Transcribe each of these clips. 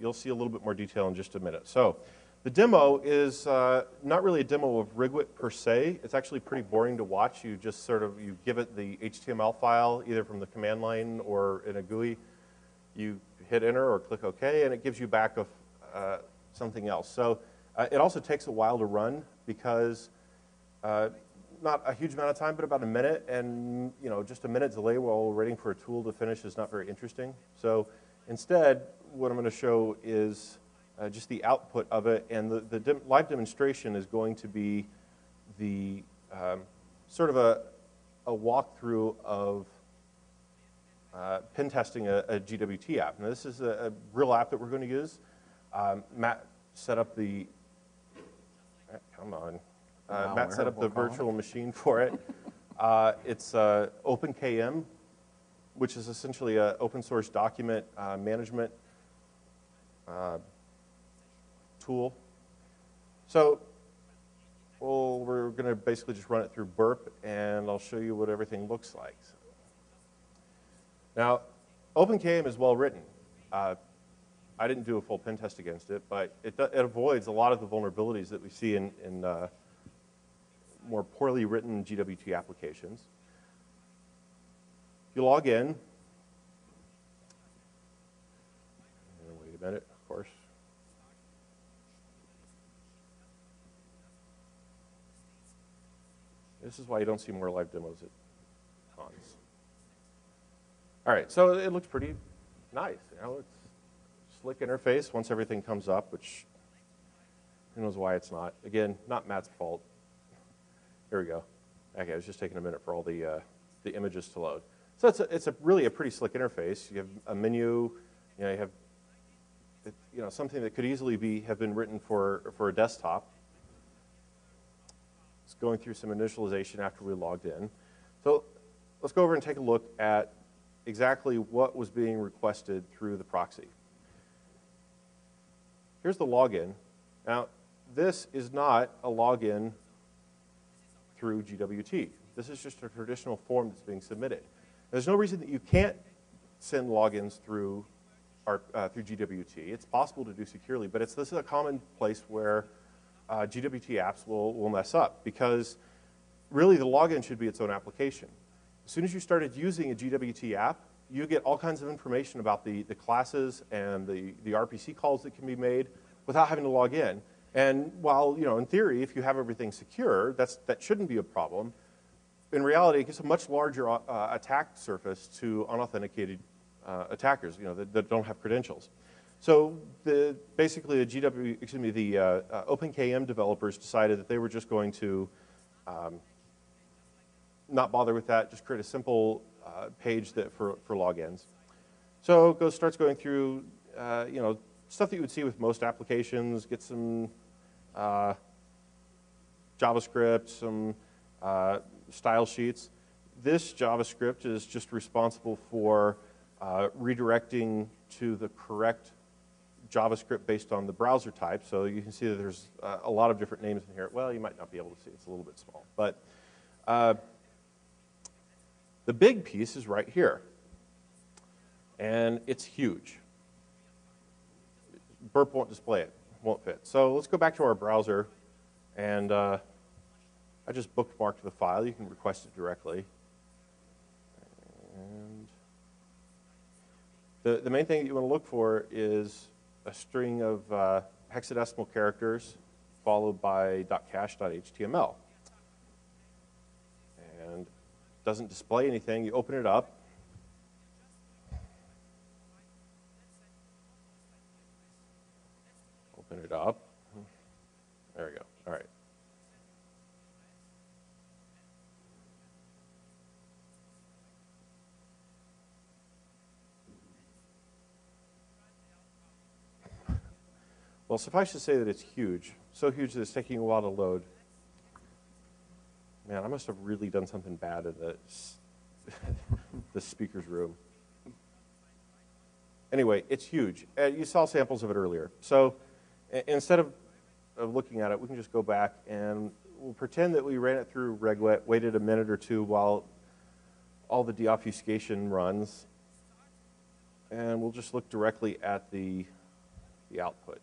You'll see a little bit more detail in just a minute. So the demo is not really a demo of REGWT per se. It's actually pretty boring to watch. You just sort of, you give it the HTML file, either from the command line or in a GUI. You hit enter or click OK, and it gives you back a, something else. So it also takes a while to run because not a huge amount of time, but about a minute, and you know, just a minute delay while we're waiting for a tool to finish is not very interesting. So instead, what I'm going to show is just the output of it, and the live demonstration is going to be the sort of a walkthrough of pen testing a GWT app. Now, this is a real app that we're going to use. Matt set up the Matt set up the virtual machine for it. It's OpenKM, which is essentially an open source document management tool. So we're going to basically just run it through Burp, and I'll show you what everything looks like. Now, OpenKM is well written. I didn't do a full pen test against it, but it avoids a lot of the vulnerabilities that we see in more poorly written GWT applications. You log in. Wait a minute, of course. This is why you don't see more live demos at cons. All right, so it looks pretty nice. You know, it's slick interface once everything comes up, which who knows why it's not. Again, not Matt's fault. Here we go. Okay, I was just taking a minute for all the images to load. So it's really a pretty slick interface. You have a menu, you know, you have something that could easily have been written for a desktop. It's going through some initialization after we logged in. So let's go over and take a look at exactly what was being requested through the proxy. Here's the login. Now, this is not a login through GWT. This is just a traditional form that's being submitted. There's no reason that you can't send logins through, through GWT. It's possible to do securely, but this is a common place where GWT apps will mess up, because really the login should be its own application. As soon as you started using a GWT app, you get all kinds of information about the classes and the RPC calls that can be made without having to log in. And while, you know, in theory, if you have everything secure, that shouldn't be a problem. In reality, it gives a much larger attack surface to unauthenticated attackers, you know, that don't have credentials. So basically the OpenKM developers decided that they were just going to not bother with that, just create a simple page that for logins. So it starts going through, you know, stuff that you would see with most applications. Get some JavaScript, some style sheets. This JavaScript is just responsible for redirecting to the correct JavaScript based on the browser type. So you can see that there's a lot of different names in here. Well, you might not be able to see. It's a little bit small, but the big piece is right here, and it's huge. Burp won't display it, won't fit. So let's go back to our browser, and I just bookmarked the file. You can request it directly. And the main thing that you want to look for is a string of hexadecimal characters followed by .cache.html. And doesn't display anything. You open it up. Open it up. There we go. All right. Well, suffice to say that it's huge. So huge that it's taking a while to load. Man, I must have really done something bad in the speaker's room. Anyway, it's huge. You saw samples of it earlier. So instead of looking at it, we can just go back and we'll pretend that we ran it through REGWT, waited a minute or two while all the deobfuscation runs, and we'll just look directly at the the output.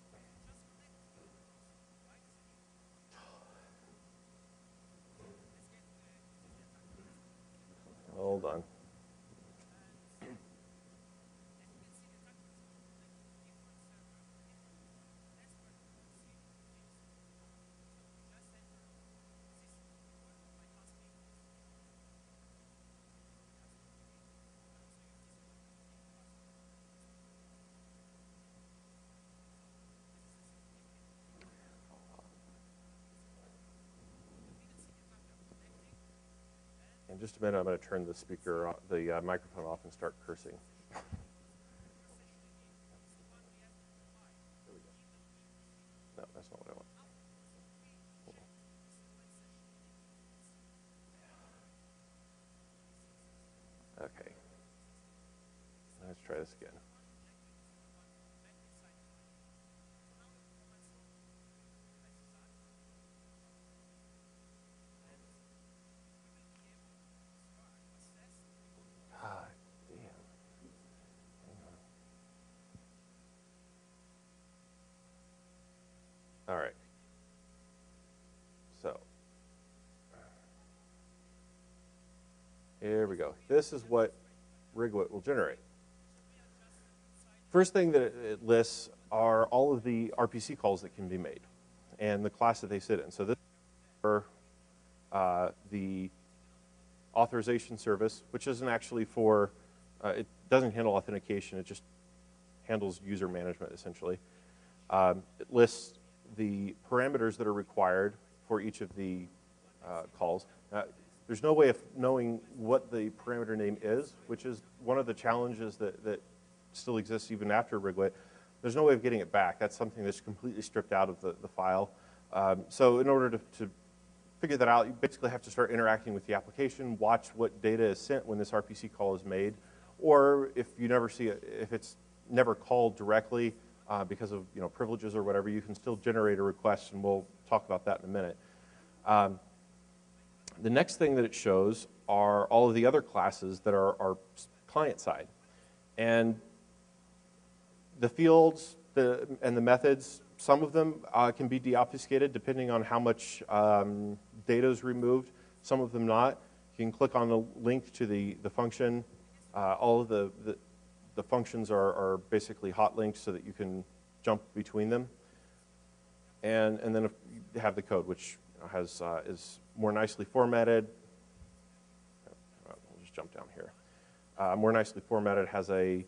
Hold on. In just a minute, I'm going to turn the speaker, the microphone off, and start cursing. There we go. No, that's not what I want. Cool. Okay. Let's try this again. All right. So here we go. This is what REGWT will generate. First thing that it lists are all of the RPC calls that can be made and the class that they sit in. So this is the authorization service, which isn't actually for, it doesn't handle authentication. It just handles user management, essentially. It lists the parameters that are required for each of the calls. There's no way of knowing what the parameter name is, which is one of the challenges that still exists even after REGWT. There's no way of getting it back. That's something that's completely stripped out of the file. So in order to figure that out, you basically have to start interacting with the application, watch what data is sent when this RPC call is made, or if you never see it, if it's never called directly, because of privileges or whatever, you can still generate a request, and we'll talk about that in a minute. The next thing that it shows are all of the other classes that are client side, and the fields and the methods. Some of them can be deobfuscated depending on how much data is removed. Some of them not. You can click on the link to the function. All of the functions are basically hot links so that you can jump between them. And then if you have the code, which is more nicely formatted. We'll just jump down here. More nicely formatted, has a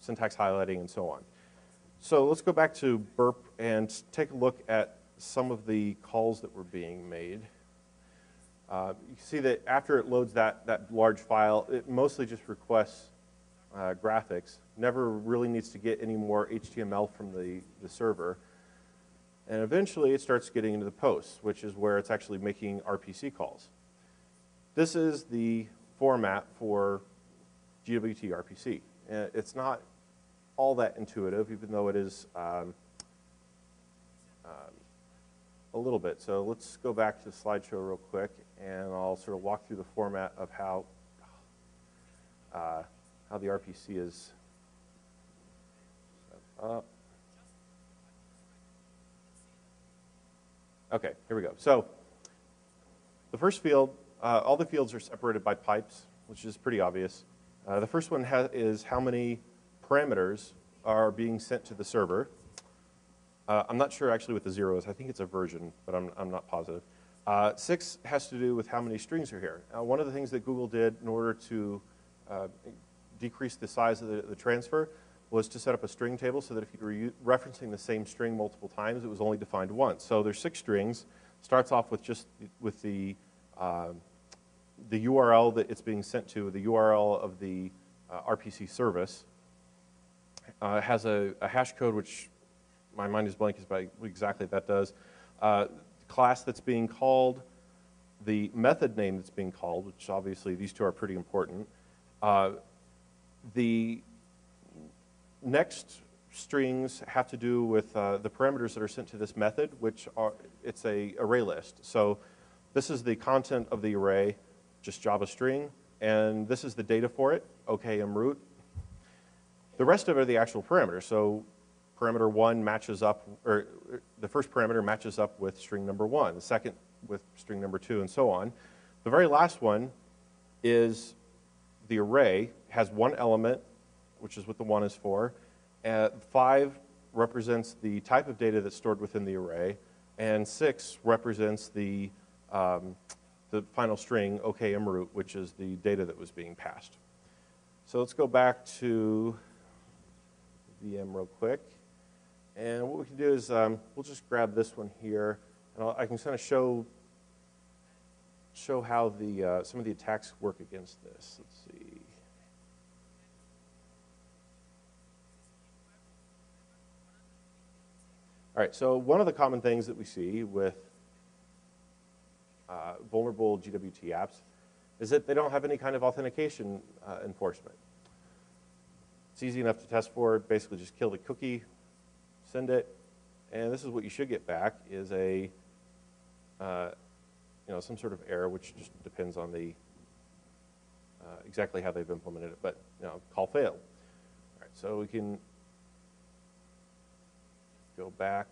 syntax highlighting and so on. So let's go back to Burp and take a look at some of the calls that were being made. You can see that after it loads that large file, it mostly just requests graphics. Never really needs to get any more HTML from the server. And eventually it starts getting into the posts, which is where it's actually making RPC calls. This is the format for JWT RPC. It's not all that intuitive, even though it is a little bit. So let's go back to the slideshow real quick, and I'll sort of walk through the format of how the RPC is set up. Okay, here we go. So the first field, all the fields are separated by pipes, which is pretty obvious. The first one is how many parameters are being sent to the server. I'm not sure actually what the zero is. I think it's a version, but I'm not positive. 6 has to do with how many strings are here. One of the things that Google did in order to decrease the size of the transfer was to set up a string table so that if you were referencing the same string multiple times, it was only defined once. So there's 6 strings. Starts off with just with the URL that it's being sent to, the URL of the RPC service. It has a hash code, which my mind is blank as to what exactly that does. Class that's being called, the method name that's being called, which obviously these two are pretty important. The next strings have to do with the parameters that are sent to this method, which are, it's an array list. So this is the content of the array, just Java string, and this is the data for it, OKM root. The rest of it are the actual parameters. So parameter one matches up, or the first parameter matches up with string number one, the second with string number two, and so on. The very last one is the array, has one element, which is what the one is for. 5 represents the type of data that's stored within the array, and 6 represents the final string, OKM root, which is the data that was being passed. So let's go back to VM real quick. And what we can do is we'll just grab this one here, and I can kind of show how the some of the attacks work against this. Let's see. All right, so one of the common things that we see with vulnerable GWT apps is that they don't have any kind of authentication enforcement. It's easy enough to test for. Basically just kill the cookie, send it, and this is what you should get back, is a some sort of error, which just depends on the exactly how they've implemented it, but call failed. All right, so we can go back.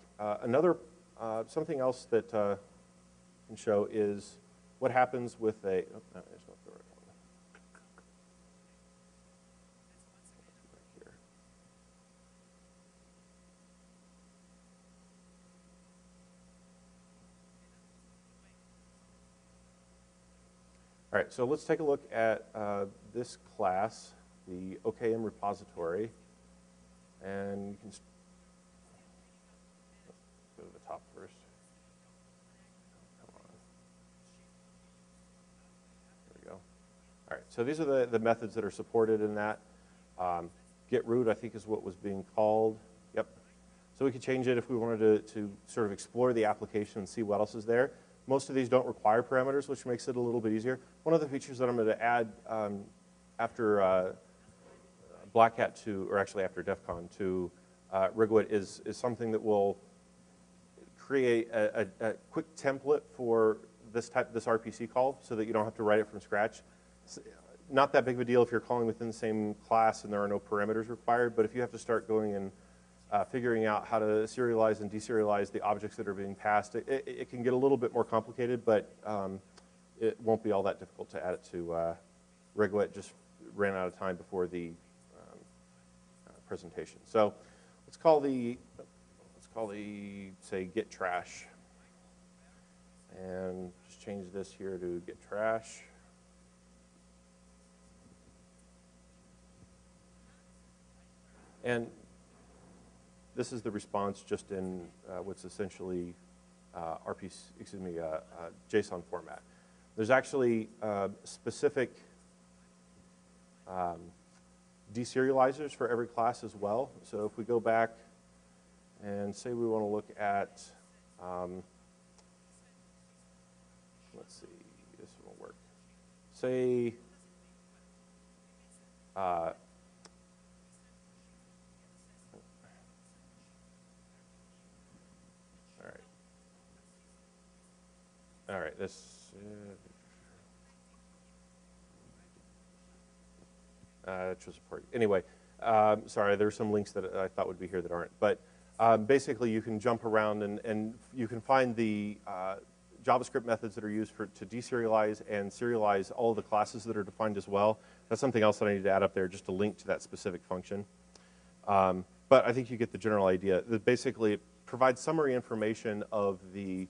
Something else that can show is what happens with a. Oh, no, there's not the right one. Back here. All right, so let's take a look at this class, the OKM repository, and you can. Top first. Come on. There we go. All right, so these are the methods that are supported in that. Get root, I think, is what was being called. Yep. So we could change it if we wanted to sort of explore the application and see what else is there. Most of these don't require parameters, which makes it a little bit easier. One of the features that I'm going to add after Black Hat 2, or actually after DefCon 2, REGWT is something that will create a quick template for this RPC call, so that you don't have to write it from scratch. It's not that big of a deal if you're calling within the same class and there are no parameters required, but if you have to start going and figuring out how to serialize and deserialize the objects that are being passed, it can get a little bit more complicated, but it won't be all that difficult to add it to REGWT. Just ran out of time before the presentation. So let's call the say, get trash, and just change this here to get trash. And this is the response just in what's essentially JSON format. There's actually specific deserializers for every class as well. So if we go back and say we want to look at, let's see, this won't work. Say all right, this anyway. Sorry, there's some links that I thought would be here that aren't, but. Basically, you can jump around and you can find the JavaScript methods that are used to deserialize and serialize all the classes that are defined as well. That's something else that I need to add up there, just a link to that specific function. But I think you get the general idea. That basically, it provides summary information of the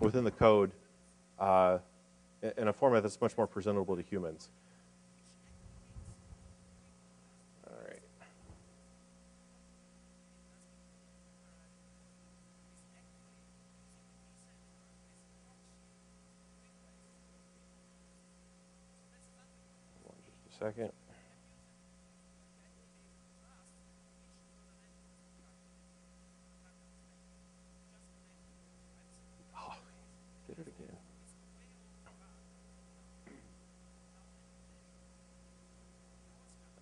within the code in a format that's much more presentable to humans. Second. Oh, did it again.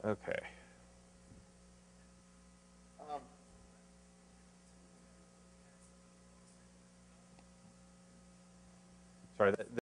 Okay. Sorry.